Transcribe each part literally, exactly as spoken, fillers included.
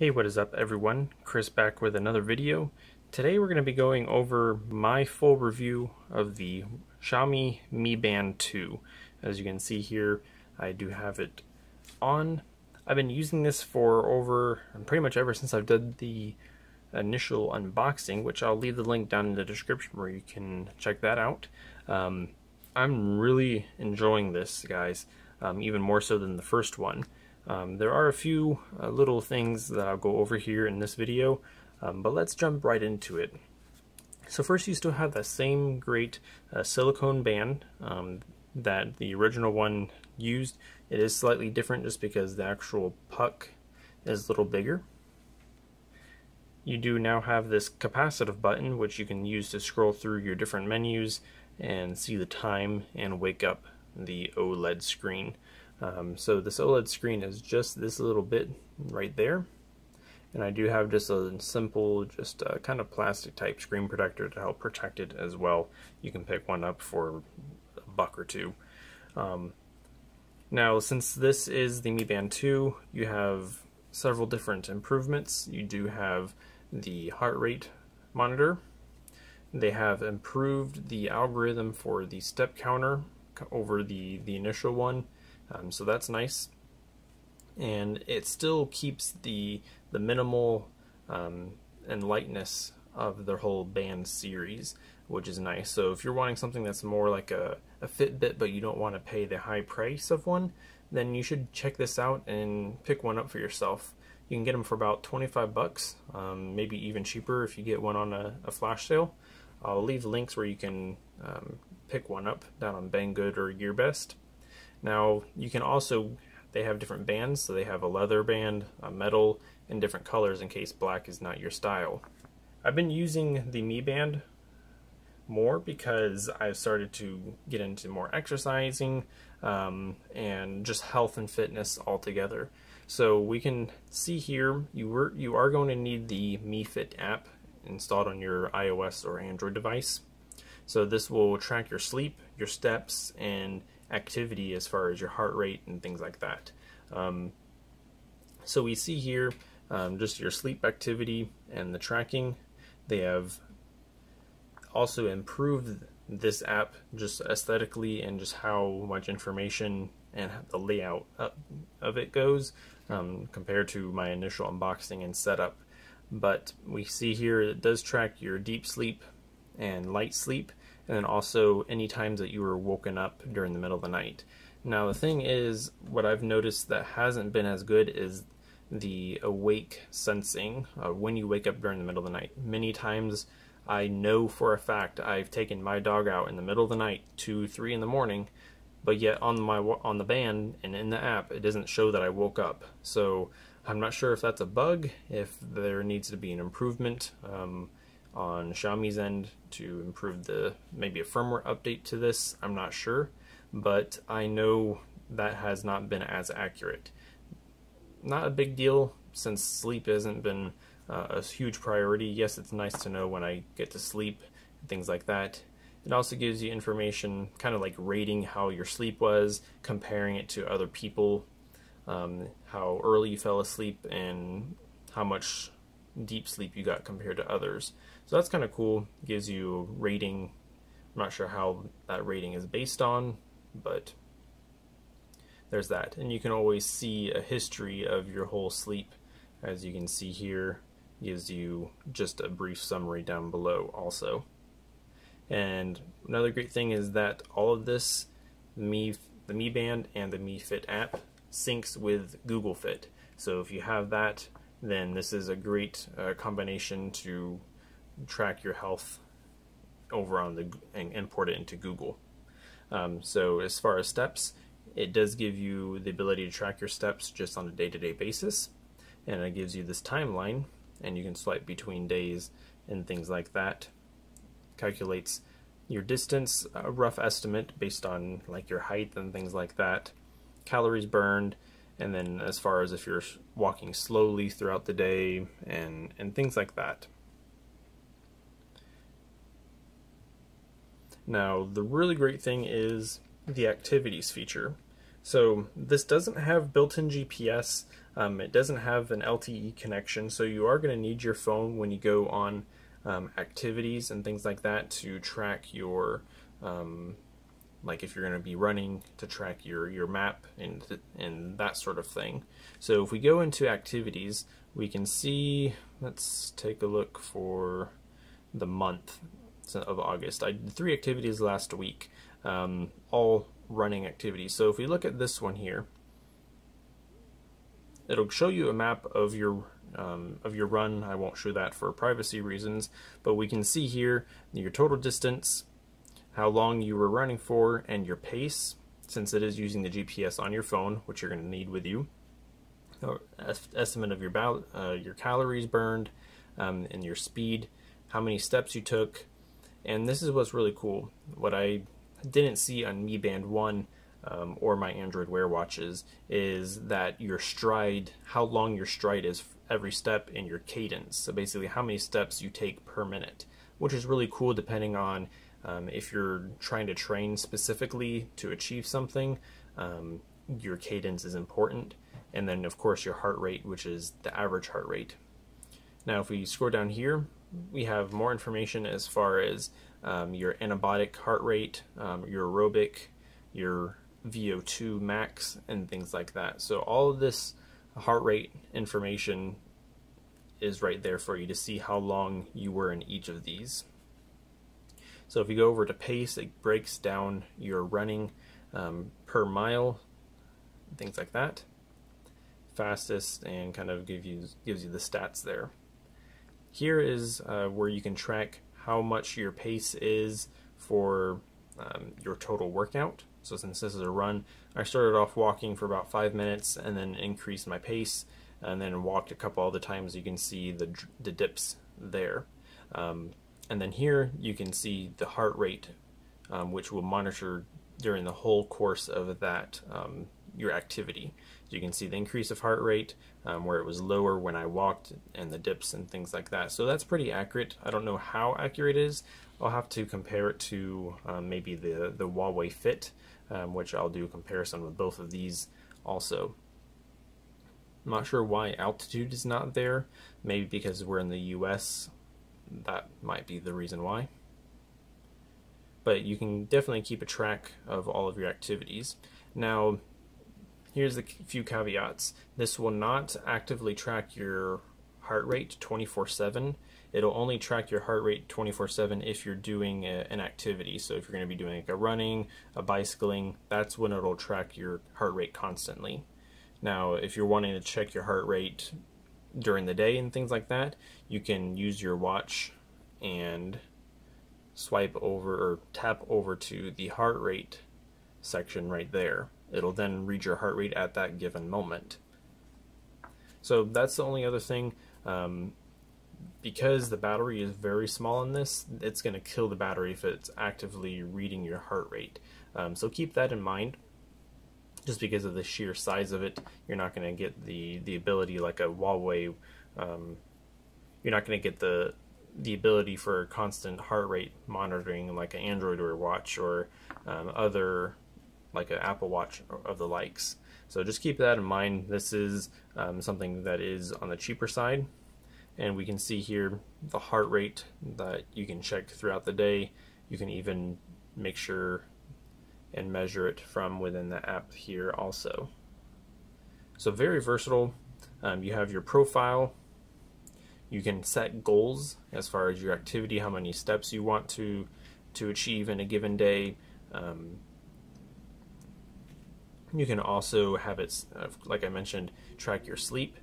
Hey, what is up everyone? Chris back with another video. Today we're going to be going over my full review of the Xiaomi Mi Band two. As you can see here, I do have it on. I've been using this for over, pretty much ever since I've done the initial unboxing, which I'll leave the link down in the description where you can check that out. Um, I'm really enjoying this, guys, um, even more so than the first one. Um, there are a few uh, little things that I'll go over here in this video, um, but let's jump right into it. So first, you still have that same great uh, silicone band um, that the original one used. It is slightly different just because the actual puck is a little bigger. You do now have this capacitive button, which you can use to scroll through your different menus and see the time and wake up the OLED screen. Um, so this OLED screen is just this little bit right there, and I do have just a simple, just a kind of plastic type screen protector to help protect it as well. You can pick one up for a buck or two. Um, now, since this is the Mi Band two, you have several different improvements. You do have the heart rate monitor. They have improved the algorithm for the step counter over the the initial one. Um, so that's nice, and it still keeps the the minimal um, and lightness of their whole band series, which is nice. So if you're wanting something that's more like a, a Fitbit, but you don't want to pay the high price of one, then you should check this out and pick one up for yourself. You can get them for about twenty-five bucks, um, maybe even cheaper if you get one on a, a flash sale. I'll leave links where you can um, pick one up down on Banggood or Gearbest. Now, you can also, they have different bands, so they have a leather band, a metal, and different colors in case black is not your style. I've been using the Mi Band more because I've started to get into more exercising um, and just health and fitness altogether. So we can see here, you, were, you are going to need the Mi Fit app installed on your iOS or Android device. So this will track your sleep, your steps, and activity as far as your heart rate and things like that. Um, so we see here um, just your sleep activity and the tracking. They have also improved this app just aesthetically and just how much information and the layout of it goes um, compared to my initial unboxing and setup. But we see here it does track your deep sleep and light sleep, and then also any times that you were woken up during the middle of the night. Now the thing is, what I've noticed that hasn't been as good is the awake sensing uh, when you wake up during the middle of the night. Many times I know for a fact I've taken my dog out in the middle of the night, two, three in the morning, but yet on my on the band and in the app it doesn't show that I woke up. So I'm not sure if that's a bug, if there needs to be an improvement Um, on Xiaomi's end to improve the, maybe a firmware update to this, I'm not sure, but I know that has not been as accurate. Not a big deal, since sleep hasn't been uh, a huge priority. Yes, it's nice to know when I get to sleep and things like that. It also gives you information kind of like rating how your sleep was, comparing it to other people, um, how early you fell asleep and how much deep sleep you got compared to others. So that's kind of cool. Gives you rating. I'm not sure how that rating is based on, but there's that. And you can always see a history of your whole sleep. As you can see here, gives you just a brief summary down below also. And another great thing is that all of this, Mi, the Mi Band and the Mi Fit app, syncs with Google Fit. So if you have that, then this is a great uh, combination to track your health over on the and import it into Google. Um, so as far as steps, it does give you the ability to track your steps just on a day-to-day basis, and it gives you this timeline, and you can swipe between days and things like that. Calculates your distance, a rough estimate based on like your height and things like that, calories burned, and then as far as if you're walking slowly throughout the day and, and things like that. Now, the really great thing is the activities feature. So this doesn't have built-in G P S, um, it doesn't have an L T E connection, so you are going to need your phone when you go on um, activities and things like that to track your, um, like if you're going to be running, to track your, your map and, th and that sort of thing. So if we go into activities, we can see, let's take a look for the month of August. I did three activities last week, um, all running activities. So if we look at this one here, it'll show you a map of your um, of your run. I won't show that for privacy reasons, but we can see here your total distance, how long you were running for, and your pace, since it is using the G P S on your phone, which you're going to need with you. Estimate of your uh, your calories burned, um, and your speed, how many steps you took. And this is what's really cool. What I didn't see on Mi Band one um, or my Android Wear watches is that your stride, how long your stride is every step, and your cadence. So basically how many steps you take per minute, which is really cool depending on um, if you're trying to train specifically to achieve something, um, your cadence is important. And then of course your heart rate, which is the average heart rate. Now if we scroll down here, we have more information as far as um, your anaerobic heart rate, um, your aerobic, your V O two max, and things like that. So all of this heart rate information is right there for you to see how long you were in each of these. So if you go over to pace, it breaks down your running um, per mile, things like that. Fastest, and kind of give you, gives you the stats there. Here is uh, where you can track how much your pace is for um, your total workout. So since this is a run, I started off walking for about five minutes and then increased my pace and then walked a couple other times. You can see the, the dips there. Um, and then here you can see the heart rate, um, which will monitor during the whole course of that um, your activity. So you can see the increase of heart rate, um, where it was lower when I walked, and the dips and things like that. So that's pretty accurate. I don't know how accurate it is. I'll have to compare it to um, maybe the, the Huawei Fit, um, which I'll do a comparison with both of these also. I'm not sure why altitude is not there. Maybe because we're in the U S, that might be the reason why. But you can definitely keep a track of all of your activities. Now, here's a few caveats. This will not actively track your heart rate twenty-four seven. It'll only track your heart rate twenty-four seven if you're doing a, an activity. So if you're going to be doing like a running, a bicycling, that's when it'll track your heart rate constantly. Now, if you're wanting to check your heart rate during the day and things like that, you can use your watch and swipe over or tap over to the heart rate section right there. It'll then read your heart rate at that given moment. So that's the only other thing. Um, because the battery is very small in this, it's going to kill the battery if it's actively reading your heart rate. Um, so keep that in mind. Just because of the sheer size of it, you're not going to get the, the ability like a Huawei, um, you're not going to get the the ability for constant heart rate monitoring like an Android or a watch or um, other, like an Apple Watch of the likes. So just keep that in mind. This is um, something that is on the cheaper side, and we can see here the heart rate that you can check throughout the day. You can even make sure and measure it from within the app here also. So very versatile. Um, you have your profile. You can set goals as far as your activity, how many steps you want to to achieve in a given day. Um, you can also have it, like I mentioned, track your sleep.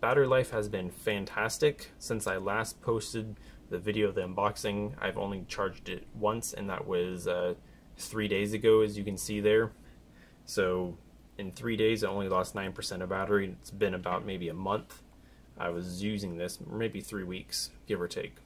Battery life has been fantastic. Since I last posted the video of the unboxing, I've only charged it once, and that was uh, three days ago, as you can see there. So in three days, I only lost nine percent of battery. It's been about maybe a month I was using this, maybe three weeks, give or take.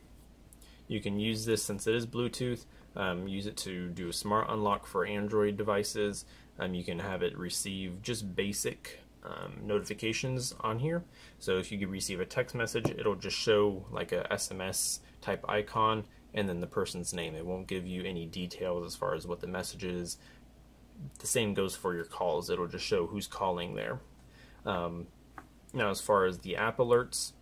You can use this, since it is Bluetooth, um, use it to do a smart unlock for Android devices. Um, you can have it receive just basic um, notifications on here. So if you could receive a text message, it'll just show like a S M S type icon and then the person's name. It won't give you any details as far as what the message is, the same goes for your calls. It'll just show who's calling there. Um, now, as far as the app alerts,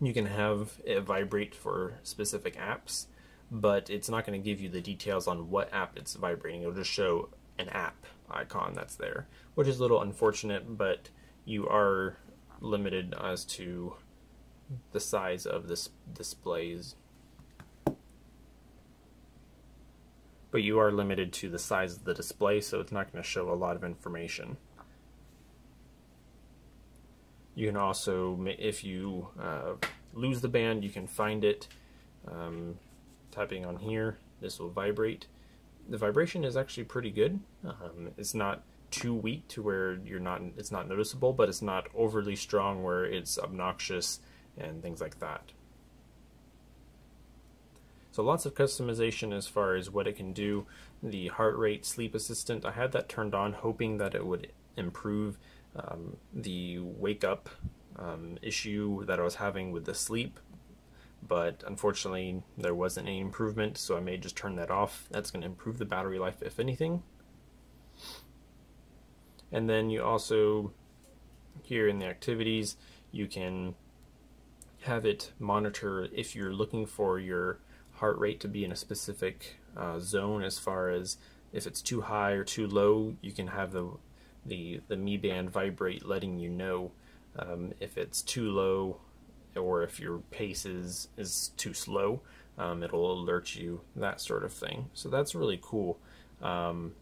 you can have it vibrate for specific apps, but it's not going to give you the details on what app it's vibrating. It'll just show an app icon that's there, which is a little unfortunate, but you are limited as to the size of this displays. But you are limited to the size of the display, so it's not going to show a lot of information. You can also, if you uh, lose the band, you can find it. Um, tapping on here, this will vibrate. The vibration is actually pretty good. Um, it's not too weak to where you're not, it's not noticeable, but it's not overly strong where it's obnoxious and things like that. So lots of customization as far as what it can do. The heart rate, sleep assistant, I had that turned on hoping that it would improve um, the wake up um, issue that I was having with the sleep, but unfortunately there wasn't any improvement, so I may just turn that off. That's going to improve the battery life if anything. And then you also, here in the activities, you can have it monitor if you're looking for your heart rate to be in a specific uh, zone. As far as if it's too high or too low, you can have the the, the Mi Band vibrate, letting you know um, if it's too low or if your pace is, is too slow. Um, it'll alert you, that sort of thing. So that's really cool. Um,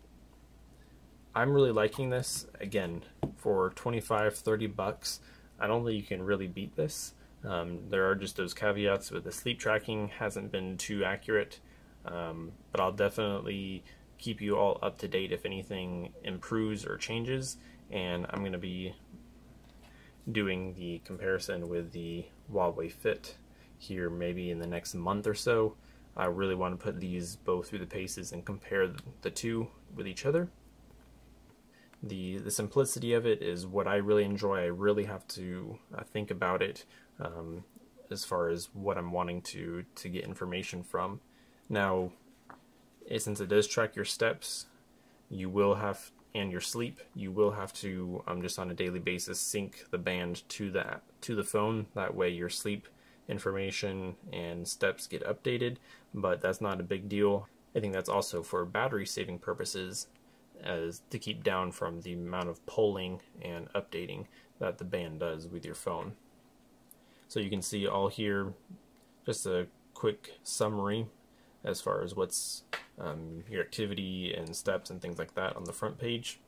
I'm really liking this. Again, for twenty-five, thirty bucks, I don't think you can really beat this. Um, there are just those caveats with the sleep tracking, hasn't been too accurate, um, but I'll definitely keep you all up to date if anything improves or changes, and I'm going to be doing the comparison with the Huawei Fit here maybe in the next month or so. I really want to put these both through the paces and compare the two with each other. The, the simplicity of it is what I really enjoy. I really have to uh, think about it um, as far as what I'm wanting to, to get information from. Now, since it does track your steps, you will have, and your sleep, you will have to, um, just on a daily basis, sync the band to the, to the phone. That way your sleep information and steps get updated, but that's not a big deal. I think that's also for battery saving purposes, as to keep down from the amount of polling and updating that the band does with your phone. So you can see all here, just a quick summary as far as what's um, your activity and steps and things like that on the front page.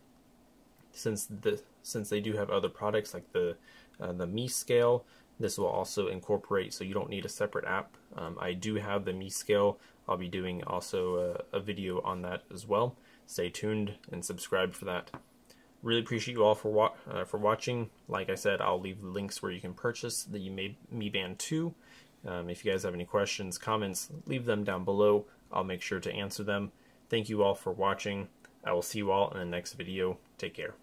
Since the since they do have other products like the uh, the Mi Scale, this will also incorporate, so you don't need a separate app. Um, I do have the Mi Scale. I'll be doing also a, a video on that as well. Stay tuned and subscribe for that. Really appreciate you all for wa uh, for watching. Like I said, I'll leave the links where you can purchase the Mi Band two. Um, if you guys have any questions, comments, leave them down below. I'll make sure to answer them. Thank you all for watching. I will see you all in the next video. Take care.